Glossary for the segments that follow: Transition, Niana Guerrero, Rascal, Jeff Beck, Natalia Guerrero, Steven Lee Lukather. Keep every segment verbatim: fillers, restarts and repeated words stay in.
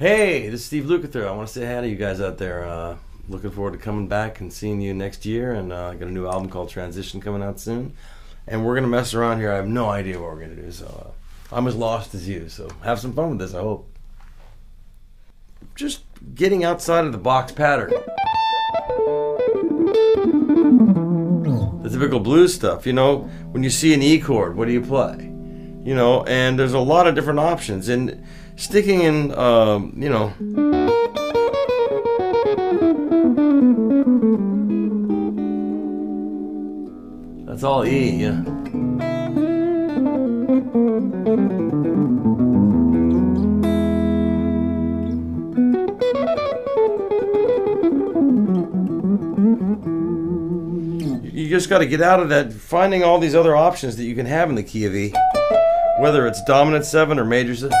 Hey, this is Steve Lukather. I want to say hi to you guys out there. Uh, looking forward to coming back and seeing you next year. And uh, I got a new album called Transition coming out soon. And we're going to mess around here. I have no idea what we're going to do. So uh, I'm as lost as you. So have some fun with this, I hope. Just getting outside of the box pattern. The typical blues stuff. You know, when you see an E chord, what do you play? You know, and there's a lot of different options, and sticking in, um, you know, that's all E, yeah. You just got to get out of that, finding all these other options that you can have in the key of E. Whether it's dominant seven or major seven.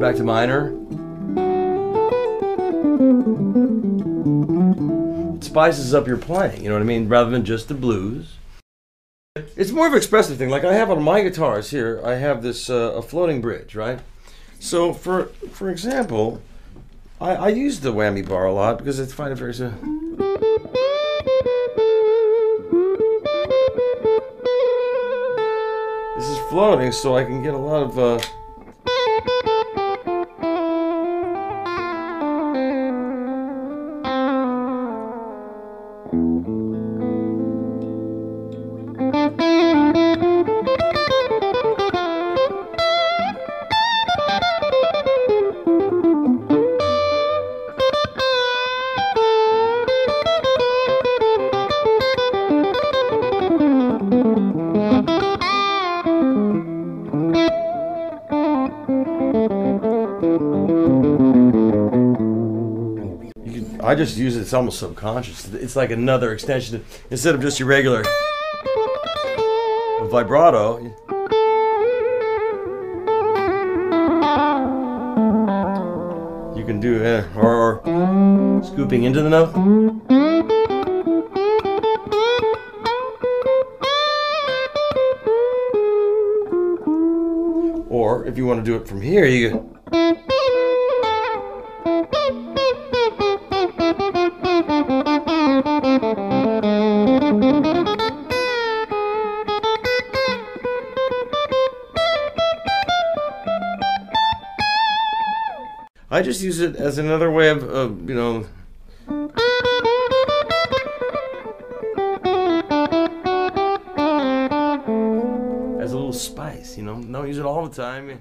Back to minor. It spices up your playing, you know what I mean, rather than just the blues. It's more of an expressive thing. Like I have on my guitars here, I have this uh, a floating bridge, right? So for for example, I, I use the whammy bar a lot because it's fine. Very uh, this is floating, so I can get a lot of. Uh, I just use it, it's almost subconscious. It's like another extension. Instead of just your regular vibrato. You can do uh, or, or scooping into the note. Or if you want to do it from here, you can. I just use it as another way of, of, you know, as a little spice, you know. Don't use it all the time.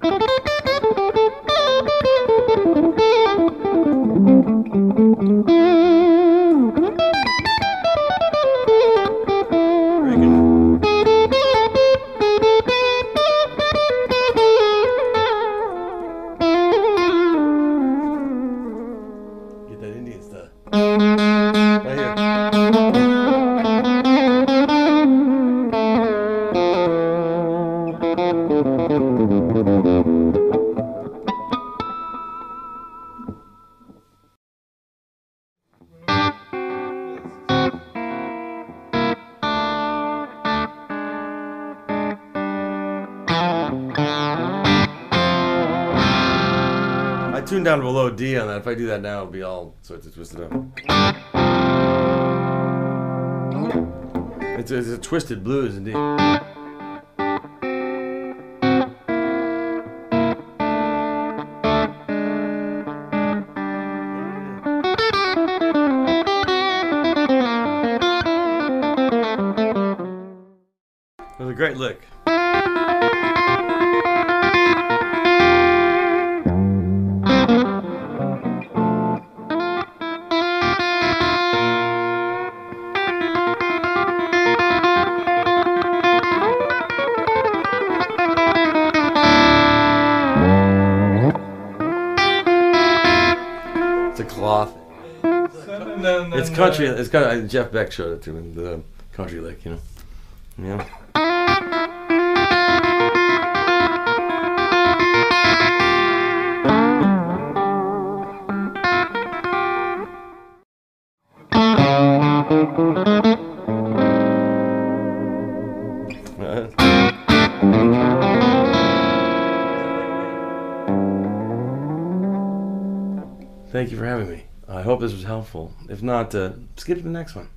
I tune down to a low D on that. If I do that now, it'll be all sorts of twisted up. It's a, it's a twisted blues indeed. It was a great lick. It's a cloth. and it's country. Uh, it's kind of Jeff Beck showed it to in the country lick, you know. Yeah. Thank you for having me. I hope this was helpful. If not, uh, skip to the next one.